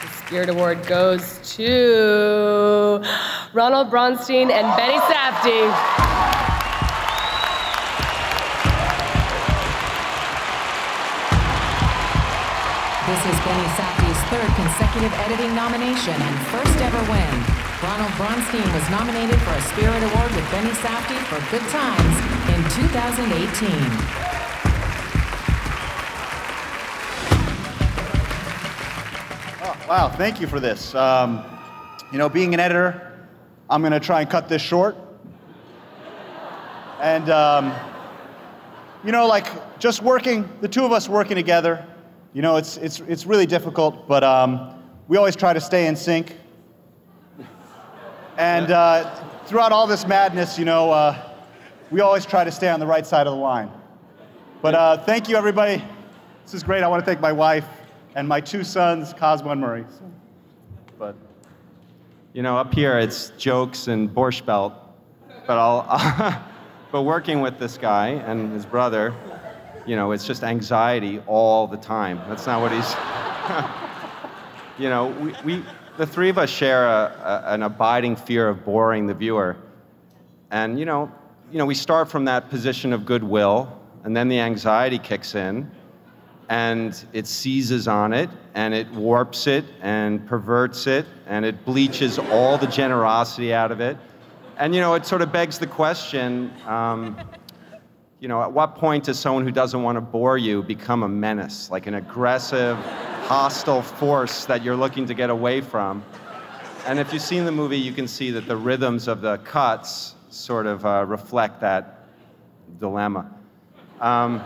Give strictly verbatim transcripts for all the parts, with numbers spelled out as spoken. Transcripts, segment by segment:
The Spirit Award goes to Ronald Bronstein and Benny Safdie. This is Benny Safdie's third consecutive editing nomination and first ever win. Ronald Bronstein was nominated for a Spirit Award with Benny Safdie for Good Times in two thousand eighteen. Oh, wow, thank you for this. Um, you know, being an editor, I'm gonna try and cut this short. And, um, you know, like, just working, the two of us working together, you know, it's, it's, it's really difficult, but um, we always try to stay in sync. And uh, throughout all this madness, you know, uh, we always try to stay on the right side of the line. But uh, thank you, everybody. This is great. I want to thank my wife and my two sons, Cosmo and Murray. But, you know, up here, it's jokes and borscht belt. But, I'll, but working with this guy and his brother, you know, it's just anxiety all the time. That's not what he's... you know, we, we, the three of us share a, a, an abiding fear of boring the viewer. And, you know, you know, we start from that position of goodwill, and then the anxiety kicks in, and it seizes on it, and it warps it, and perverts it, and it bleaches all the generosity out of it. And, you know, it sort of begs the question, um, you know, at what point does someone who doesn't want to bore you become a menace, like an aggressive, hostile force that you're looking to get away from? And if you've seen the movie, you can see that the rhythms of the cuts sort of uh, reflect that dilemma. Um,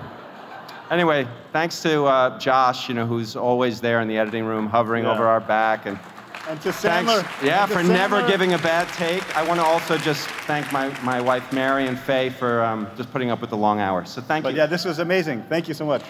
anyway, thanks to uh, Josh, you know, who's always there in the editing room, hovering yeah. over our back. And, and to Sandler. Thanks, yeah, and to for Sandler. never giving a bad take. I want to also just thank my, my wife, Mary, and Faye for um, just putting up with the long hours. So thank but you. Yeah, this was amazing. Thank you so much.